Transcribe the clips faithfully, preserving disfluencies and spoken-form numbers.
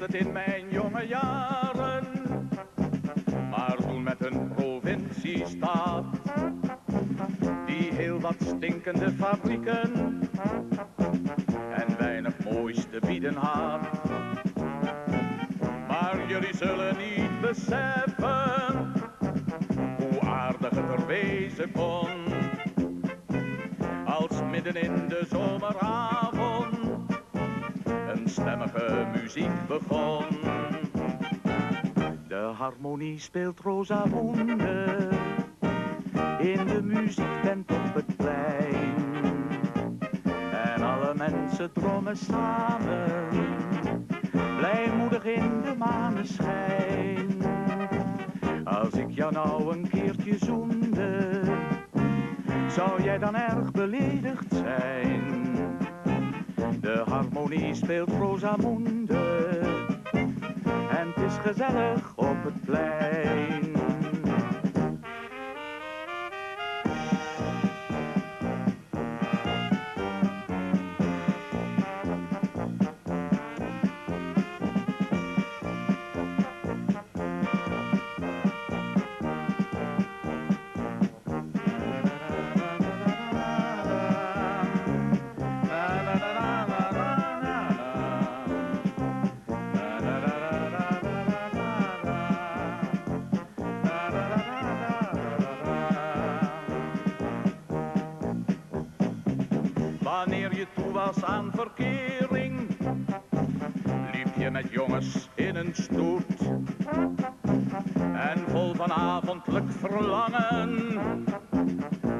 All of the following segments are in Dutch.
het in mijn jonge jaren, maar toen met een provinciestaat, die heel wat stinkende fabrieken en weinig moois te bieden had. Maar jullie zullen niet beseffen hoe aardig het er wezen kon, als midden in de zomeravond een stemmige muziek begon. De harmonie speelt Rosamunde in de muziektent op het plein, en alle mensen drommen samen, blijmoedig in de maneschijn. Als ik jou nou een keertje zoende, zou jij dan erg beledigd zijn? De harmonie speelt Rosamunde en het is gezellig op het plein. Wanneer je toe was aan verkering, liep je met jongens in een stoet, en vol van avondelijk verlangen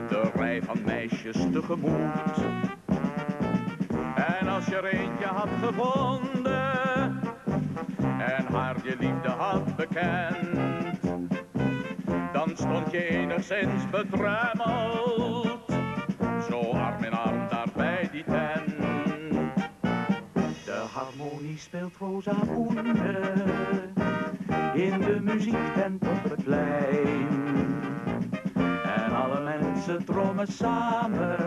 de rij van meisjes tegemoet. En als je er eentje had gevonden en haar je liefde had bekend, dan stond je enigszins bedremmeld, zo arm in arm daar bij die tent. De harmonie speelt Rosamunde in de muziektent op het plein, en alle mensen drommen samen,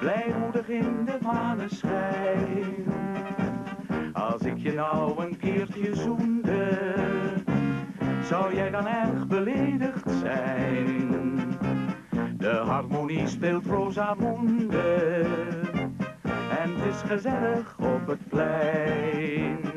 blijmoedig in de maneschijn. Als ik je nou een keertje zoende, zou jij dan erg beledigd zijn? De harmonie speelt Rosamunde en het is gezellig op het plein.